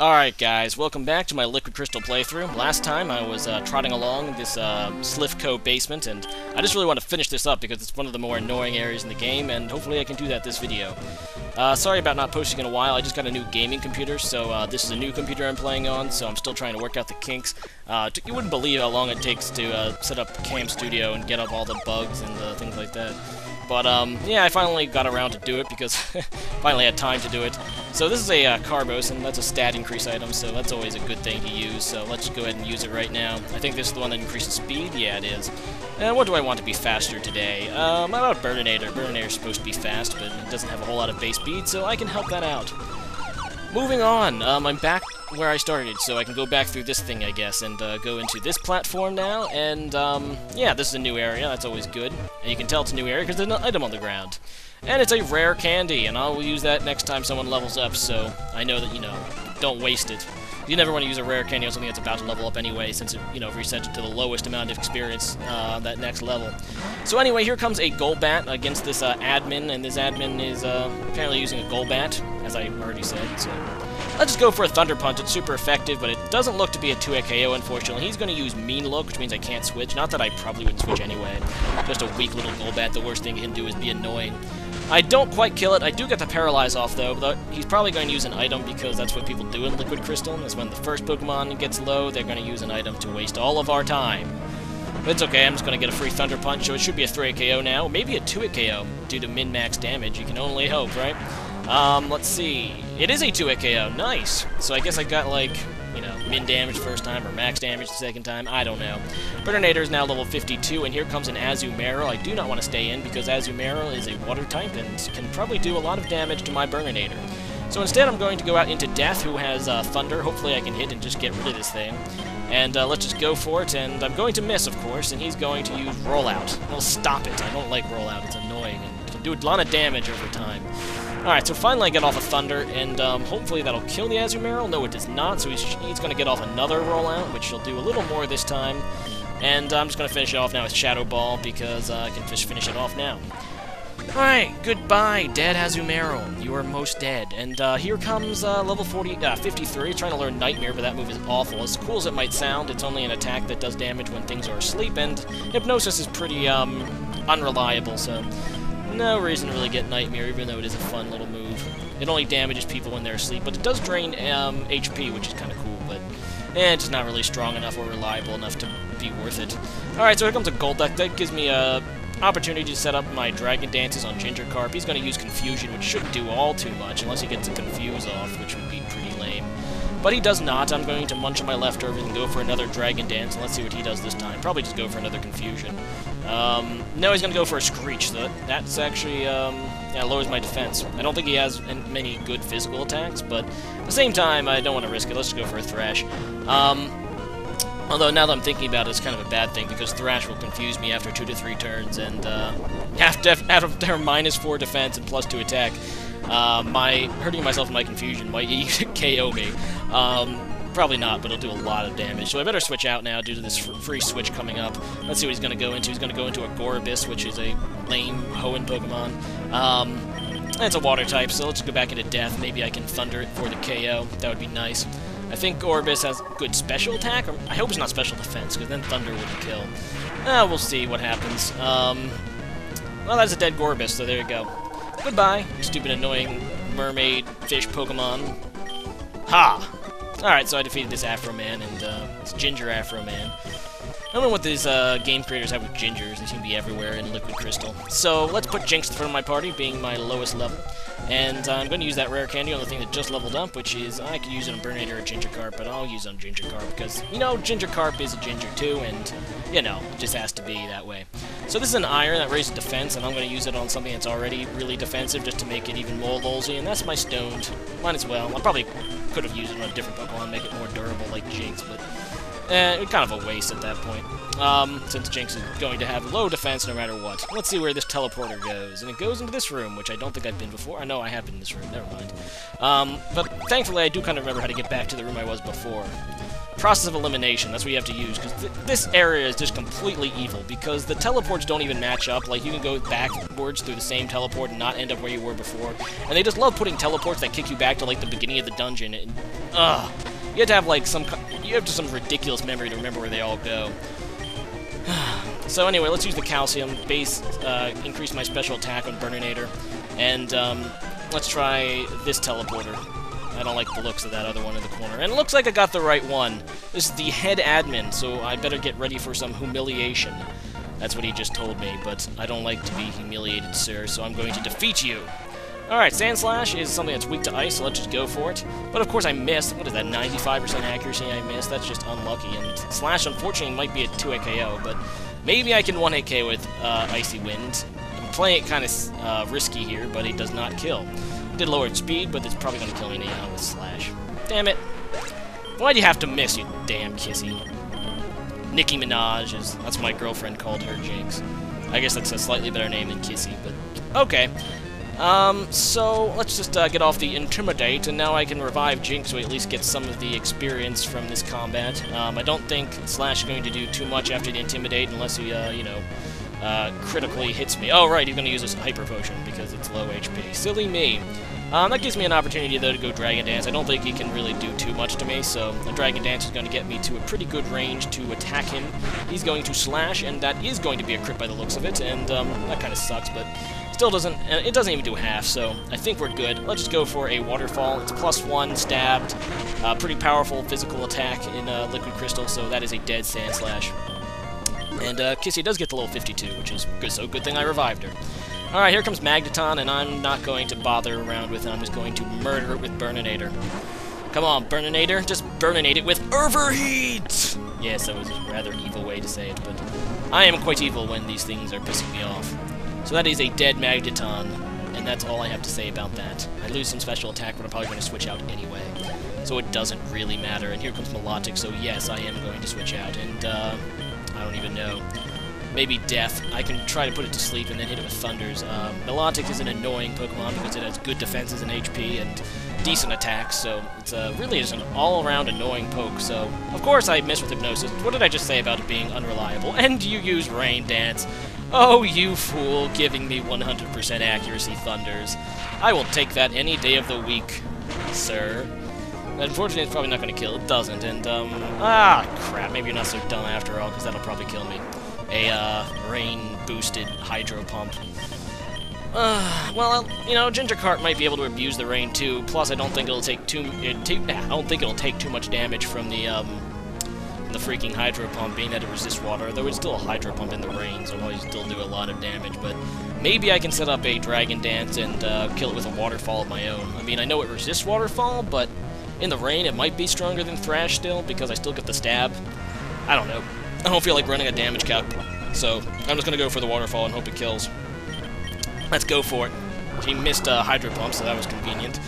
Alright guys, welcome back to my Liquid Crystal playthrough. Last time I was trotting along this Slifco basement, and I just really want to finish this up because it's one of the more annoying areas in the game, and hopefully I can do that this video. Sorry about not posting in a while. I just got a new gaming computer, so this is a new computer I'm playing on, so I'm still trying to work out the kinks. You wouldn't believe how long it takes to set up Cam Studio and get up all the bugs and things like that. But, yeah, I finally got around to do it because finally had time to do it. So this is a Carbos, and that's a stat increase item, so that's always a good thing to use. So let's just go ahead and use it right now. I think this is the one that increases speed. Yeah, it is. And what do I want to be faster today? About Burninator. Burninator's supposed to be fast, but it doesn't have a whole lot of base speed, so I can help that out. Moving on, I'm back where I started, so I can go back through this thing, I guess, and go into this platform now, and yeah, this is a new area, that's always good. And you can tell it's a new area because there's an item on the ground. And it's a rare candy, and I'll use that next time someone levels up, so I know that, you know, don't waste it. You never want to use a rare candy on something that's about to level up anyway, since it, you know, resets it to the lowest amount of experience that next level. So anyway, here comes a Golbat against this admin, and this admin is apparently using a Golbat, as I already said, so... Let's just go for a Thunder Punch. It's super effective, but it doesn't look to be a 2-hit KO, unfortunately. He's going to use Mean Look, which means I can't switch. Not that I probably wouldn't switch anyway. Just a weak little Golbat. The worst thing he can do is be annoying. I don't quite kill it. I do get the Paralyze off, though, but he's probably going to use an item because that's what people do in Liquid Crystal. Is when the first Pokemon gets low, they're going to use an item to waste all of our time. But it's okay, I'm just going to get a free Thunder Punch, so it should be a 3-hit KO now. Maybe a 2-hit KO due to min-max damage. You can only hope, right? Let's see. It is a 2-hit KO. Nice. So I guess I got, like, you know, min damage first time or max damage the second time. I don't know. Burninator is now level 52, and here comes an Azumarill. I do not want to stay in because Azumarill is a water type and can probably do a lot of damage to my Burninator. So instead I'm going to go out into Death, who has Thunder. Hopefully I can hit and just get rid of this thing. And let's just go for it, and I'm going to miss, of course, and he's going to use Rollout. He'll stop it. I don't like Rollout. It's annoying and can do a lot of damage over time. Alright, so finally I get off a Thunder, and hopefully that'll kill the Azumarill. No, it does not, so he's going to get off another Rollout, which he'll do a little more this time. And I'm just going to finish it off now with Shadow Ball, because I can just finish it off now. Alright, goodbye, dead Azumarill. You are most dead. And here comes level 53, trying to learn Nightmare, but that move is awful. As cool as it might sound, it's only an attack that does damage when things are asleep, and Hypnosis is pretty unreliable, so... No reason to really get Nightmare, even though it is a fun little move. It only damages people when they're asleep, but it does drain HP, which is kind of cool, but it's just not really strong enough or reliable enough to be worth it. Alright, so here comes a Golbat. That gives me an opportunity to set up my Dragon Dances on Ginger Carp. He's going to use Confusion, which shouldn't do all too much, unless he gets a Confuse off, which would be pretty lame. But he does not. I'm going to munch on my leftovers and go for another Dragon Dance, and let's see what he does this time. Probably just go for another Confusion. No, he's going to go for a Screech. That's actually, yeah, lowers my defense. I don't think he has many good physical attacks, but at the same time, I don't want to risk it. Let's just go for a Thrash. Although, now that I'm thinking about it, it's kind of a bad thing, because Thrash will confuse me after 2 to 3 turns, and out of their -4 defense and +2 attack, hurting myself in my Confusion might KO me. Probably not, but it'll do a lot of damage. So I better switch out now due to this free switch coming up. Let's see what he's going to go into. He's going to go into a Gorebyss, which is a lame Hoenn Pokemon. It's a water type, so let's go back into Death. Maybe I can Thunder it for the KO. That would be nice. I think Gorebyss has good special attack. Or I hope it's not special defense, because then Thunder wouldn't kill. We'll see what happens. Well, that's a dead Gorebyss, so there you go. Goodbye, you stupid, annoying mermaid fish Pokemon. Ha! Alright, so I defeated this Afro Man, and it's Ginger Afro Man. I don't know what these game creators have with Gingers. They seem to be everywhere in Liquid Crystal. So let's put Jynx in front of my party, being my lowest level. And I'm going to use that rare candy on the thing that just leveled up, which is I could use it on Burninator or Ginger Carp, but I'll use it on Ginger Carp because, you know, Ginger Carp is a Ginger too, and, you know, it just has to be that way. So this is an Iron that raises defense, and I'm going to use it on something that's already really defensive just to make it even more lolzy, and that's my Stoned. Might as well. I probably could have used it on a different Pokemon and make it more durable like Jynx, but it's kind of a waste at that point, since Jynx is going to have low defense no matter what. Let's see where this teleporter goes, and it goes into this room, which I don't think I've been before. I know I have been in this room, never mind. But thankfully I do kind of remember how to get back to the room I was before. Process of elimination, that's what you have to use, because this area is just completely evil, because the teleports don't even match up. Like, you can go backwards through the same teleport and not end up where you were before, and they just love putting teleports that kick you back to, like, the beginning of the dungeon. Ugh. You have to have, like, some ridiculous memory to remember where they all go. So anyway, let's use the calcium base, increase my special attack on Burninator, and let's try this teleporter. I don't like the looks of that other one in the corner. And it looks like I got the right one. This is the head admin, so I better get ready for some humiliation. That's what he just told me, but I don't like to be humiliated, sir, so I'm going to defeat you. Alright, Sand Slash is something that's weak to ice, so let's just go for it. But of course I missed. What is that, 95% accuracy I missed? That's just unlucky, and Slash unfortunately might be a 2-hit KO, but maybe I can 1-hit KO with Icy Wind. I'm playing it kind of risky here, but it does not kill. Did lower its speed, but it's probably going to kill me now with Slash. Damn it. Why'd you have to miss, you damn Kissy? Nicki Minaj, is, that's what my girlfriend called her, Jynx. I guess that's a slightly better name than Kissy, but okay. So let's just get off the Intimidate, and now I can revive Jynx so we at least get some of the experience from this combat. I don't think Slash is going to do too much after the Intimidate unless he, you know, critically hits me. Oh, right, he's going to use this Hyper Potion because it's low HP. Silly me. That gives me an opportunity, though, to go Dragon Dance. I don't think he can really do too much to me, so a Dragon Dance is going to get me to a pretty good range to attack him. He's going to Slash, and that is going to be a crit by the looks of it, and that kind of sucks, but still doesn't... It doesn't even do half, so I think we're good. Let's just go for a Waterfall. It's +1, stabbed, pretty powerful physical attack in Liquid Crystal, so that is a dead Sand Slash. And Kissy does get the level 52, which is good, so good thing I revived her. Alright, here comes Magneton, and I'm not going to bother around with it. I'm just going to murder it with Burninator. Come on, Burninator, just Burninate it with Overheat! Yes, that was a rather evil way to say it, but I am quite evil when these things are pissing me off. So that is a dead Magneton, and that's all I have to say about that. I lose some special attack, but I'm probably going to switch out anyway. So it doesn't really matter, and here comes Milotic, so yes, I am going to switch out, and, I don't even know. Maybe Death. I can try to put it to sleep and then hit it with Thunders. Milotic is an annoying Pokemon because it has good defenses and HP and decent attacks, so it's really just an all-around annoying poke. So, of course I miss with Hypnosis. What did I just say about it being unreliable? And you use Rain Dance. Oh, you fool, giving me 100% accuracy Thunders. I will take that any day of the week, sir. Unfortunately, it's probably not going to kill. It doesn't, and, crap, maybe you're not so dumb after all, because that'll probably kill me. A, rain-boosted Hydro Pump. Well, you know, Ginger Carp might be able to abuse the rain, too, plus I don't think it'll take too much damage from the freaking Hydro Pump, being that it resists water, though it's still a Hydro Pump in the rain, so it'll still do a lot of damage, but maybe I can set up a Dragon Dance and, kill it with a Waterfall of my own. I mean, I know it resists Waterfall, but... in the rain, it might be stronger than Thrash still, because I still get the stab. I don't know. I don't feel like running a damage calc, so I'm just going to go for the Waterfall and hope it kills. Let's go for it. He missed Hydro Pump, so that was convenient.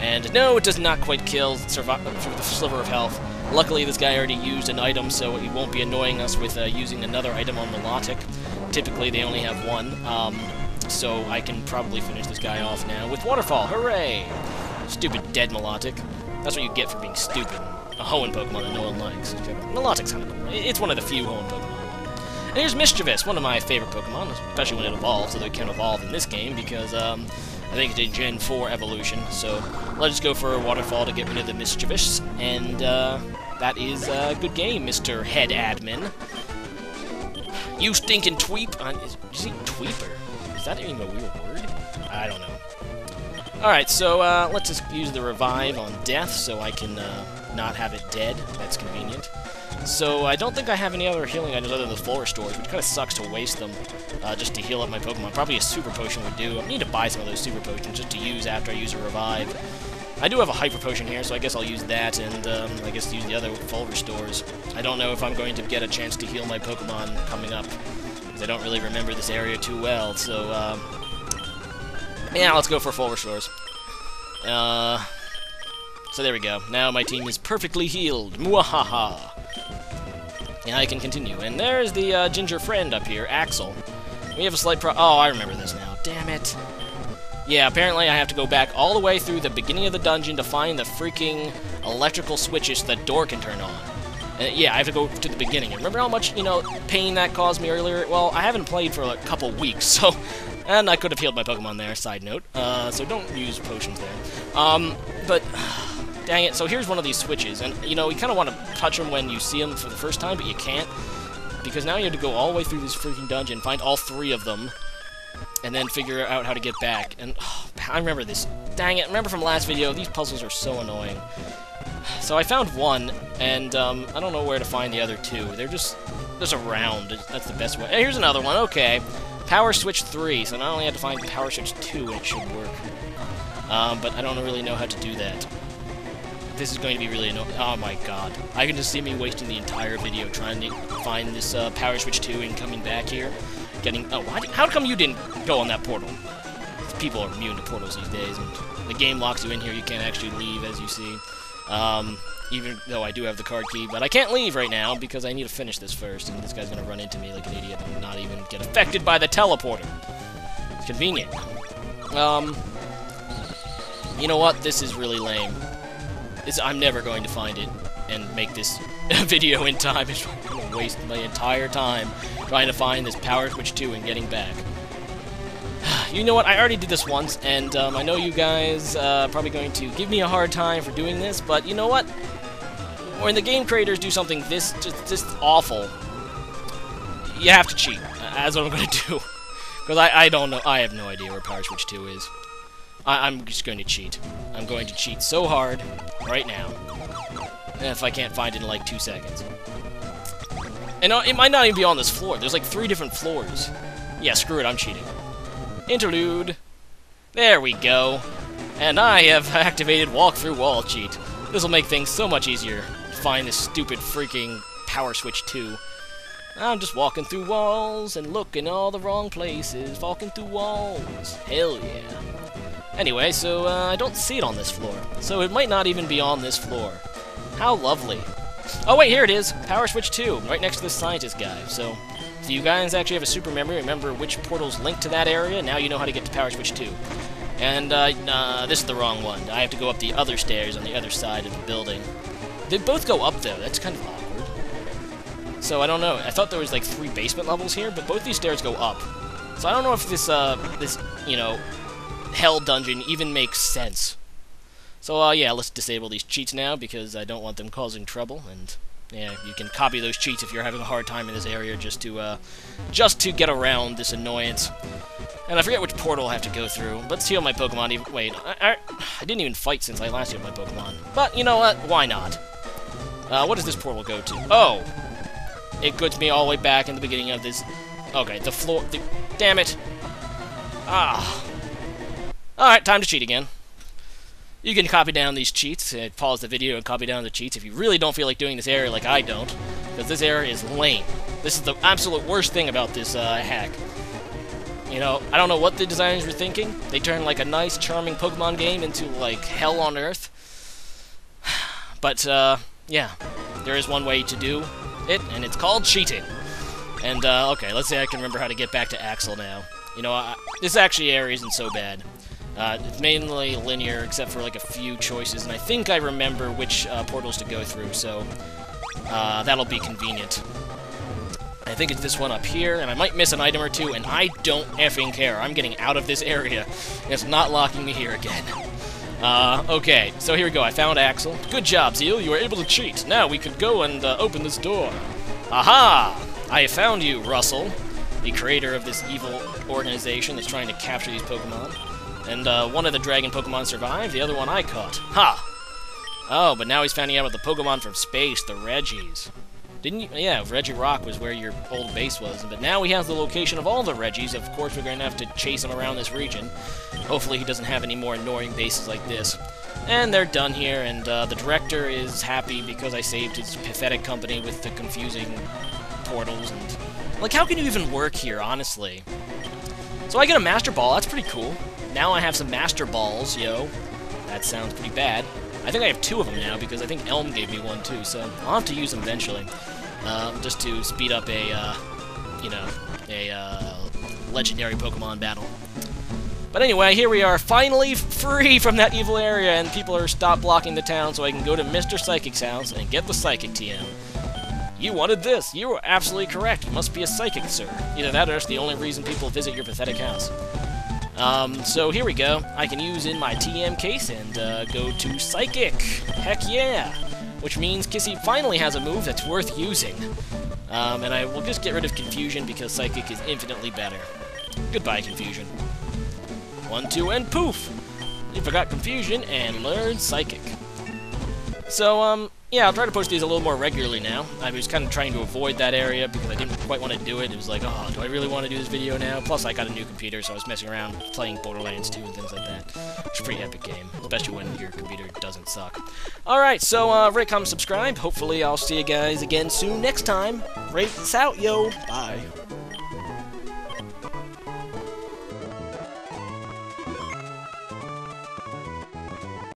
And no, it does not quite kill for the sliver of health. Luckily, this guy already used an item, so he won't be annoying us with using another item on Milotic. Typically, they only have one, so I can probably finish this guy off now with Waterfall. Hooray! Stupid dead Milotic. That's what you get for being stupid. A Hoenn Pokemon that no one likes. Milotic's kind of cool. It's one of the few Hoenn Pokemon. And here's Misdreavus, one of my favorite Pokemon, especially when it evolves, although it can evolve in this game because I think it did Gen 4 evolution. So let's just go for a Waterfall to get rid of the Misdreavus, and that is a good game, Mr. Head Admin. You stinking tweep! Did you say tweeper? Is that even a weird word? I don't know. Alright, so let's just use the Revive on Death so I can not have it dead. That's convenient. So I don't think I have any other healing items other than the Full Restores, which kind of sucks to waste them just to heal up my Pokemon. Probably a Super Potion would do. I need to buy some of those Super Potions just to use after I use a Revive. I do have a Hyper Potion here, so I guess I'll use that, and I guess use the other Full Restores. I don't know if I'm going to get a chance to heal my Pokemon coming up, because I don't really remember this area too well, so... yeah, let's go for Full Restores. So there we go. Now my team is perfectly healed. Mwahaha! And I can continue. And there's the ginger friend up here, Axel. We have a slight Oh, I remember this now. Damn it. Yeah, apparently I have to go back all the way through the beginning of the dungeon to find the freaking electrical switches so that door can turn on. Yeah, I have to go to the beginning. And remember how much, you know, pain that caused me earlier? Well, I haven't played for a couple weeks, so... And I could have healed my Pokemon there, side note. So don't use potions there. But Dang it. So here's one of these switches, and, you know, you kind of want to touch them when you see them for the first time, but you can't, because now you have to go all the way through this freaking dungeon, find all three of them, and then figure out how to get back. And, oh, I remember this. Dang it. Remember from last video, these puzzles are so annoying. So I found one, and I don't know where to find the other two. They're just around. That's the best way. Hey, here's another one. Okay. Power Switch 3. So now I only have to find Power Switch 2, and it should work. But I don't really know how to do that. This is going to be really annoying. Oh my god. I can just see me wasting the entire video trying to find this Power Switch 2 and coming back here. Getting... Oh, how come you didn't go on that portal? People are immune to portals these days, and the game locks you in here. You can't actually leave, as you see. Even though I do have the card key, but I can't leave right now because I need to finish this first, and this guy's gonna run into me like an idiot and not even get affected by the teleporter. It's convenient. You know what? This is really lame. I'm never going to find it and make this video in time. I'm gonna waste my entire time trying to find this Power Switch 2 and getting back. You know what, I already did this once, and I know you guys are probably going to give me a hard time for doing this, but you know what? When the game creators do something this just awful, you have to cheat. That's what I'm going to do. Because I don't know, I have no idea where Power Switch 2 is. I'm just going to cheat. I'm going to cheat so hard right now, if I can't find it in like 2 seconds. And it might not even be on this floor. There's like 3 different floors. Yeah, screw it, I'm cheating. Interlude. There we go. And I have activated walkthrough wall cheat. This will make things so much easier to find this stupid freaking Power Switch 2. I'm just walking through walls and looking all the wrong places. Walking through walls. Hell yeah. Anyway, so I don't see it on this floor. So it might not even be on this floor. How lovely. Oh wait, here it is. Power Switch 2, right next to this scientist guy. So... if you guys actually have a super memory, remember which portals link to that area. Now you know how to get to Power Switch 2. And, this is the wrong one. I have to go up the other stairs on the other side of the building. They both go up, though. That's kind of awkward. So, I don't know. I thought there was, like, 3 basement levels here, but both these stairs go up. So, I don't know if this, you know, hell dungeon even makes sense. So, yeah, let's disable these cheats now, because I don't want them causing trouble, and... yeah, you can copy those cheats if you're having a hard time in this area just to get around this annoyance. And I forget which portal I have to go through. Let's heal my Pokemon even... wait, I didn't even fight since I last healed my Pokemon. But, you know what? Why not? What does this portal go to? Oh! It puts me all the way back in the beginning of this... okay, the floor... damn it! Ah! Alright, time to cheat again. You can copy down these cheats, pause the video and copy down the cheats if you really don't feel like doing this area like I don't, because this area is lame. This is the absolute worst thing about this hack. You know, I don't know what the designers were thinking. They turned like a nice, charming Pokemon game into like hell on earth. But, yeah, there is one way to do it, and it's called cheating. And, okay, let's see, I can remember how to get back to Axel now. You know, this actually area isn't so bad. It's mainly linear, except for, like, a few choices, and I think I remember which portals to go through, so that'll be convenient. I think it's this one up here, and I might miss an item or two, and I don't effing care. I'm getting out of this area, and it's not locking me here again. Okay, so here we go. I found Axel. Good job, Zeal. You were able to cheat. Now we could go and open this door. Aha! I found you, Russell, the creator of this evil organization that's trying to capture these Pokemon. And one of the dragon Pokemon survived, the other one I caught. Ha! Oh, but now he's finding out about the Pokemon from space, the Regis. Didn't you? Yeah, Reggie Rock was where your old base was, but now he has the location of all the Regis. Of course, we're going to have to chase him around this region. Hopefully he doesn't have any more annoying bases like this. And they're done here, and the director is happy because I saved his pathetic company with the confusing portals. And like, how can you even work here, honestly? So I get a Master Ball, that's pretty cool. Now I have some Master Balls, yo. That sounds pretty bad. I think I have 2 of them now, because I think Elm gave me one, too, so I'll have to use them eventually. Just to speed up a, you know, a legendary Pokemon battle. But anyway, here we are, finally free from that evil area, and people are stopped blocking the town, so I can go to Mr. Psychic's house and get the Psychic TM. You wanted this! You were absolutely correct! You must be a Psychic, sir. Either that or that's the only reason people visit your pathetic house. So here we go. I can use in my TM case and go to Psychic. Heck yeah! Which means Kissy finally has a move that's worth using. And I will just get rid of Confusion because Psychic is infinitely better. Goodbye, Confusion. 1, 2, and poof! You forgot Confusion and learned Psychic. So, yeah, I'll try to push these a little more regularly now. I was kind of trying to avoid that area because I didn't quite want to do it. It was like, oh, do I really want to do this video now? Plus, I got a new computer, so I was messing around playing Borderlands 2 and things like that. It's a pretty epic game, especially when your computer doesn't suck. Alright, so, rate, comment, subscribe. Hopefully, I'll see you guys again soon next time. Rate this out, yo. Bye.